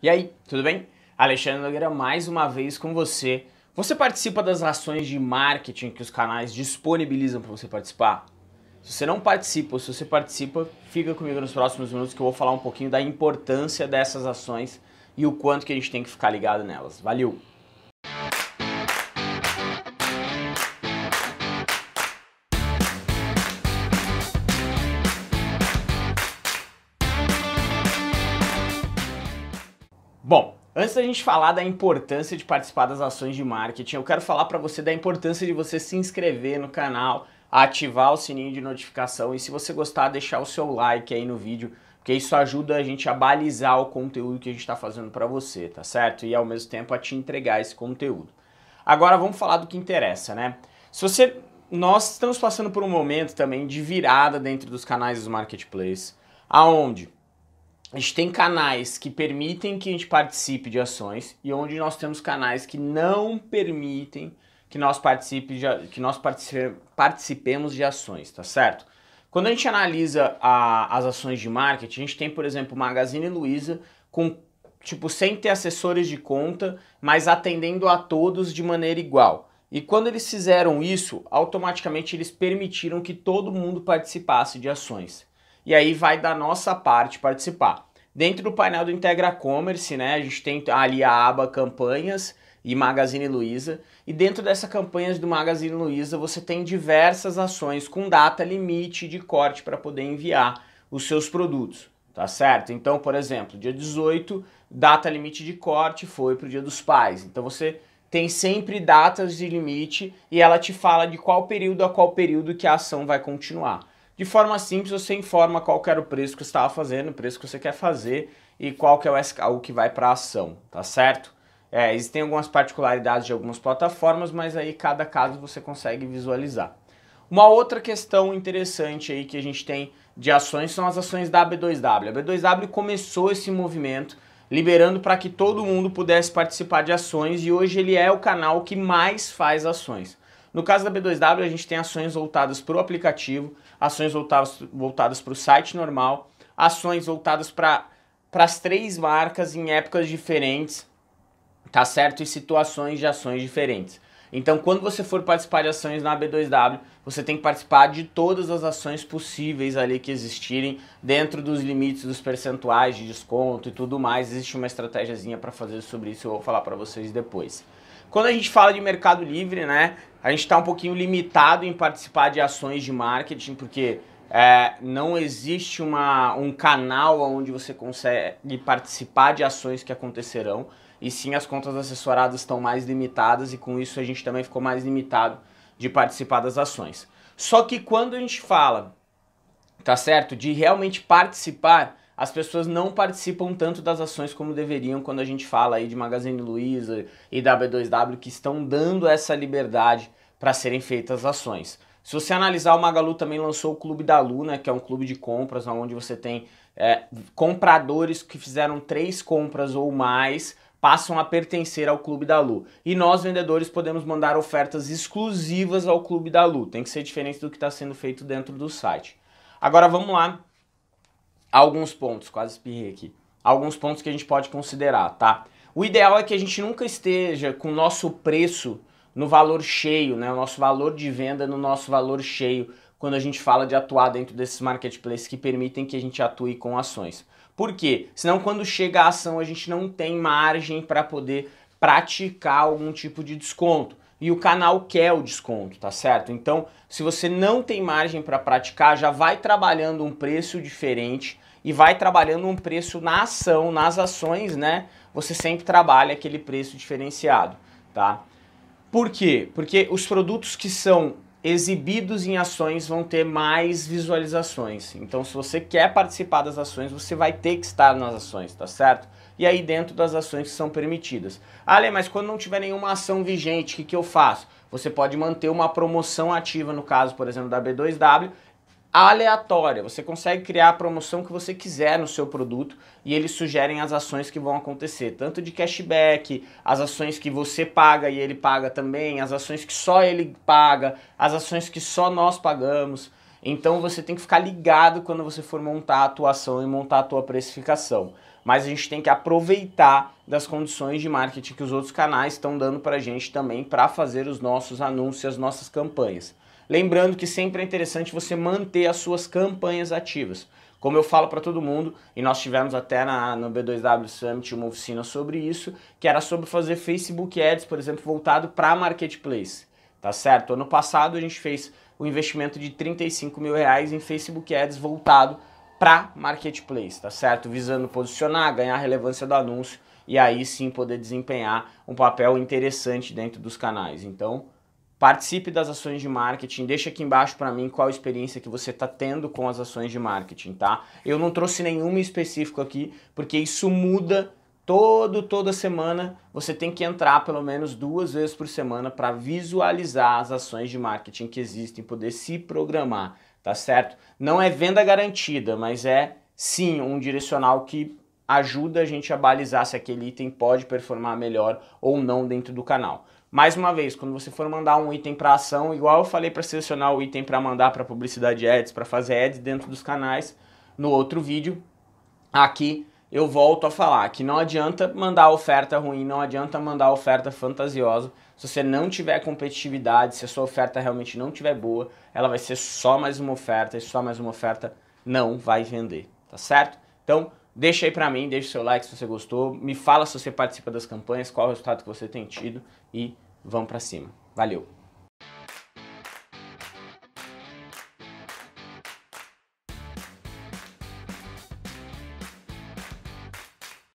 E aí, tudo bem? Alexandre Nogueira mais uma vez com você. Você participa das ações de marketing que os canais disponibilizam para você participar? Se você não participa ou se você participa, fica comigo nos próximos minutos que eu vou falar um pouquinho da importância dessas ações e o quanto que a gente tem que ficar ligado nelas. Valeu! Bom, antes da gente falar da importância de participar das ações de marketing, eu quero falar para você da importância de você se inscrever no canal, ativar o sininho de notificação e, se você gostar, deixar o seu like aí no vídeo, porque isso ajuda a gente a balizar o conteúdo que a gente está fazendo para você, tá certo? E ao mesmo tempo a te entregar esse conteúdo. Agora vamos falar do que interessa, né? Nós estamos passando por um momento também de virada dentro dos canais dos marketplaces, aonde a gente tem canais que permitem que a gente participe de ações e onde nós temos canais que não permitem que nós participemos de ações, tá certo? Quando a gente analisa as ações de marketing, a gente tem, por exemplo, o Magazine Luiza com, sem ter assessores de conta, mas atendendo a todos de maneira igual. E quando eles fizeram isso, automaticamente eles permitiram que todo mundo participasse de ações. E aí vai da nossa parte participar. Dentro do painel do Integra Commerce, né, a gente tem ali a aba Campanhas e Magazine Luiza. E dentro dessa campanhas do Magazine Luiza, você tem diversas ações com data limite de corte para poder enviar os seus produtos, tá certo? Então, por exemplo, dia 18, data limite de corte foi para o Dia dos Pais. Então você tem sempre datas de limite e ela te fala de qual período a qual período que a ação vai continuar. De forma simples, você informa qual que era o preço que você estava fazendo, o preço que você quer fazer e qual que é o SKU que vai para a ação, tá certo? É, existem algumas particularidades de algumas plataformas, mas aí cada caso você consegue visualizar. Uma outra questão interessante aí que a gente tem de ações são as ações da B2W. A B2W começou esse movimento liberando para que todo mundo pudesse participar de ações e hoje ele é o canal que mais faz ações. No caso da B2W, a gente tem ações voltadas para o aplicativo, ações voltadas para o site normal, ações voltadas para as três marcas em épocas diferentes, tá certo? E situações de ações diferentes. Então, quando você for participar de ações na B2W, você tem que participar de todas as ações possíveis ali que existirem dentro dos limites dos percentuais de desconto e tudo mais. Existe uma estratégiazinha para fazer sobre isso, eu vou falar para vocês depois. Quando a gente fala de Mercado Livre, né, a gente está um pouquinho limitado em participar de ações de marketing, porque não existe um canal onde você consegue participar de ações que acontecerão, e sim as contas assessoradas estão mais limitadas e com isso a gente também ficou mais limitado de participar das ações. Só que quando a gente fala, tá certo, de realmente participar, as pessoas não participam tanto das ações como deveriam quando a gente fala aí de Magazine Luiza e da B2W, que estão dando essa liberdade para serem feitas ações. Se você analisar, o Magalu também lançou o Clube da Lu, né, que é um clube de compras onde você tem compradores que fizeram 3 compras ou mais, passam a pertencer ao Clube da Lu. E nós, vendedores, podemos mandar ofertas exclusivas ao Clube da Lu. Tem que ser diferente do que está sendo feito dentro do site. Agora vamos lá. Alguns pontos, quase espirrei aqui, alguns pontos que a gente pode considerar, tá? O ideal é que a gente nunca esteja com o nosso preço no valor cheio, né? O nosso valor de venda no nosso valor cheio, quando a gente fala de atuar dentro desses marketplaces que permitem que a gente atue com ações. Por quê? Senão, quando chega a ação, a gente não tem margem para poder praticar algum tipo de desconto. E o canal quer o desconto, tá certo? Então, se você não tem margem para praticar, já vai trabalhando um preço diferente e vai trabalhando um preço na ação, nas ações, né? Você sempre trabalha aquele preço diferenciado, tá? Por quê? Porque os produtos que são exibidos em ações vão ter mais visualizações. Então, se você quer participar das ações, você vai ter que estar nas ações, tá certo? E aí dentro das ações que são permitidas. Ale, mas quando não tiver nenhuma ação vigente, o que eu faço? Você pode manter uma promoção ativa, no caso, por exemplo, da B2W, aleatória. Você consegue criar a promoção que você quiser no seu produto e eles sugerem as ações que vão acontecer, tanto de cashback, as ações que você paga e ele paga também, as ações que só ele paga, as ações que só nós pagamos. Então você tem que ficar ligado quando você for montar a tua ação e montar a tua precificação. mas a gente tem que aproveitar das condições de marketing que os outros canais estão dando para a gente também para fazer os nossos anúncios, as nossas campanhas. Lembrando que sempre é interessante você manter as suas campanhas ativas. Como eu falo para todo mundo, e nós tivemos até no B2W Summit uma oficina sobre isso, que era sobre fazer Facebook Ads, por exemplo, voltado para Marketplace, tá certo? Ano passado a gente fez um investimento de R$35 mil em Facebook Ads voltado para Marketplace, tá certo? Visando posicionar, ganhar relevância do anúncio e aí sim poder desempenhar um papel interessante dentro dos canais. Então, participe das ações de marketing, deixa aqui embaixo para mim qual a experiência que você está tendo com as ações de marketing, tá? Eu não trouxe nenhuma específica aqui, porque isso muda toda semana. Você tem que entrar pelo menos 2 vezes por semana para visualizar as ações de marketing que existem, poder se programar, tá certo? Não é venda garantida, mas é sim um direcional que ajuda a gente a balizar se aquele item pode performar melhor ou não dentro do canal. Mais uma vez, quando você for mandar um item para ação, igual eu falei para selecionar o item para mandar para publicidade ads, para fazer ads dentro dos canais, no outro vídeo, aqui eu volto a falar que não adianta mandar oferta ruim, não adianta mandar oferta fantasiosa. Se você não tiver competitividade, se a sua oferta realmente não tiver boa, ela vai ser só mais uma oferta e só mais uma oferta não vai vender, tá certo? Então, deixa aí pra mim, deixa o seu like se você gostou, me fala se você participa das campanhas, qual o resultado que você tem tido e vamos pra cima. Valeu!